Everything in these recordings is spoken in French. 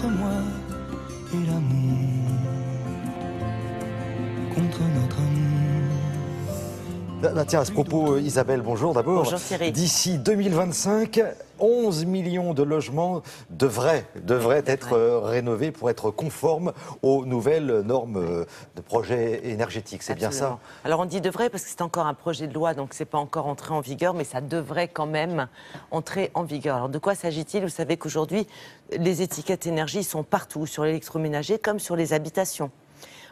contre moi et l'amour contre notre amour. Là, tiens, à ce propos, Isabelle, bonjour d'abord. Bonjour Thierry. D'ici 2025, 11 millions de logements devraient être rénovés pour être conformes aux nouvelles normes de projet énergétique. C'est bien ça? Alors on dit devrait parce que c'est encore un projet de loi, donc c'est pas encore entré en vigueur, mais ça devrait quand même entrer en vigueur. Alors de quoi s'agit-il? Vous savez qu'aujourd'hui, les étiquettes énergie sont partout, sur l'électroménager comme sur les habitations.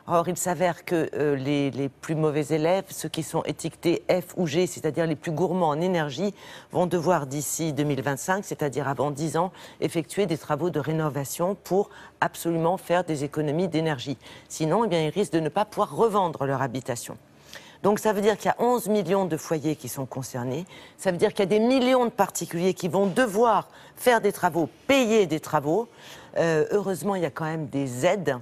Or, il s'avère que les plus mauvais élèves, ceux qui sont étiquetés F ou G, c'est-à-dire les plus gourmands en énergie, vont devoir d'ici 2025, c'est-à-dire avant 10 ans, effectuer des travaux de rénovation pour absolument faire des économies d'énergie. Sinon, eh bien, ils risquent de ne pas pouvoir revendre leur habitation. Donc ça veut dire qu'il y a 11 millions de foyers qui sont concernés, ça veut dire qu'il y a des millions de particuliers qui vont devoir faire des travaux, payer des travaux. Heureusement, il y a quand même des aides.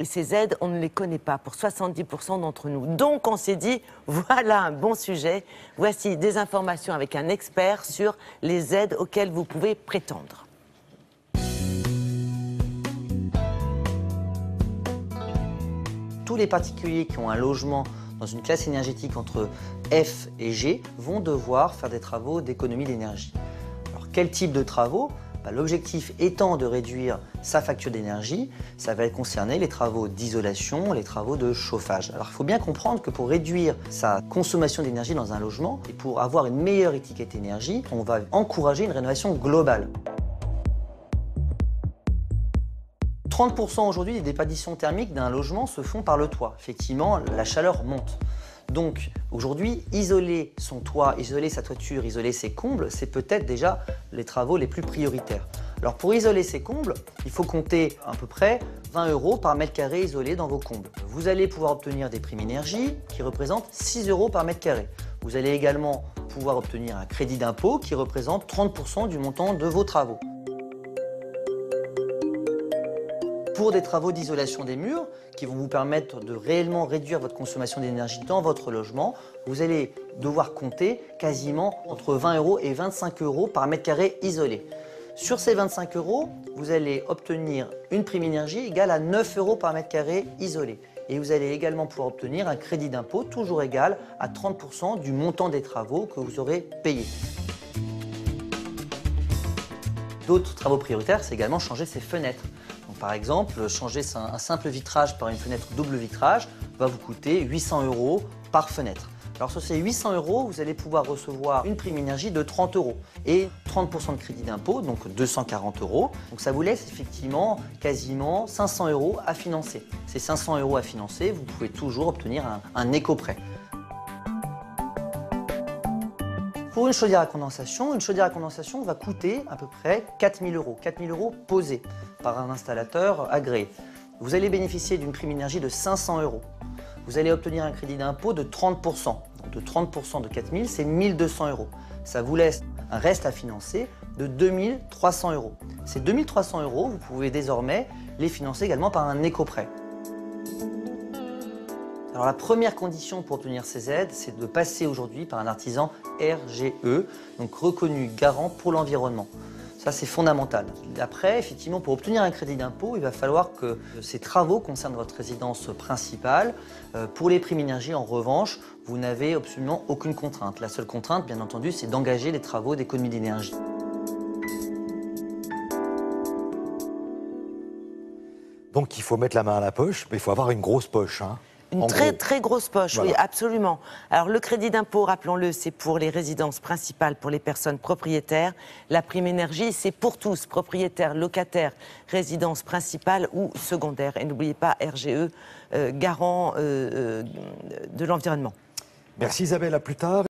Et ces aides, on ne les connaît pas pour 70% d'entre nous. Donc on s'est dit, voilà un bon sujet, voici des informations avec un expert sur les aides auxquelles vous pouvez prétendre. Tous les particuliers qui ont un logement dans une classe énergétique entre F et G vont devoir faire des travaux d'économie d'énergie. Alors quel type de travaux ? L'objectif étant de réduire sa facture d'énergie, ça va concerner les travaux d'isolation, les travaux de chauffage. Alors il faut bien comprendre que pour réduire sa consommation d'énergie dans un logement et pour avoir une meilleure étiquette énergie, on va encourager une rénovation globale. 30% aujourd'hui des déperditions thermiques d'un logement se font par le toit. Effectivement, la chaleur monte. Donc aujourd'hui, isoler son toit, isoler sa toiture, isoler ses combles, c'est peut-être déjà les travaux les plus prioritaires. Alors pour isoler ses combles, il faut compter à peu près 20 € par mètre carré isolé dans vos combles. Vous allez pouvoir obtenir des primes énergie qui représentent 6 € par mètre carré. Vous allez également pouvoir obtenir un crédit d'impôt qui représente 30% du montant de vos travaux. Pour des travaux d'isolation des murs qui vont vous permettre de réellement réduire votre consommation d'énergie dans votre logement, vous allez devoir compter quasiment entre 20 € et 25 € par mètre carré isolé. Sur ces 25 €, vous allez obtenir une prime énergie égale à 9 € par mètre carré isolé. Et vous allez également pouvoir obtenir un crédit d'impôt toujours égal à 30% du montant des travaux que vous aurez payés. D'autres travaux prioritaires, c'est également changer ses fenêtres. Par exemple, changer un simple vitrage par une fenêtre double vitrage va vous coûter 800 € par fenêtre. Alors sur ces 800 €, vous allez pouvoir recevoir une prime énergie de 30 € et 30% de crédit d'impôt, donc 240 €. Donc ça vous laisse effectivement quasiment 500 € à financer. Ces 500 € à financer, vous pouvez toujours obtenir un éco-prêt. Pour une chaudière à condensation va coûter à peu près 4 000 €. 4 000 € posés par un installateur agréé. Vous allez bénéficier d'une prime énergie de 500 €. Vous allez obtenir un crédit d'impôt de 30%. Donc de 30% de 4 000, c'est 1 200 €. Ça vous laisse un reste à financer de 2 300 €. Ces 2 300 €, vous pouvez désormais les financer également par un éco-prêt. Alors la première condition pour obtenir ces aides, c'est de passer aujourd'hui par un artisan RGE, donc reconnu garant pour l'environnement. Ça, c'est fondamental. Après, effectivement, pour obtenir un crédit d'impôt, il va falloir que ces travaux concernent votre résidence principale. Pour les primes énergie, en revanche, vous n'avez absolument aucune contrainte. La seule contrainte, bien entendu, c'est d'engager les travaux d'économie d'énergie. Donc il faut mettre la main à la poche, mais il faut avoir une grosse poche, hein. Une très très grosse poche, voilà. Oui, absolument. Alors le crédit d'impôt, rappelons-le, c'est pour les résidences principales, pour les personnes propriétaires. La prime énergie, c'est pour tous, propriétaires, locataires, résidences principales ou secondaires. Et n'oubliez pas RGE, garant de l'environnement. Merci Isabelle, à plus tard.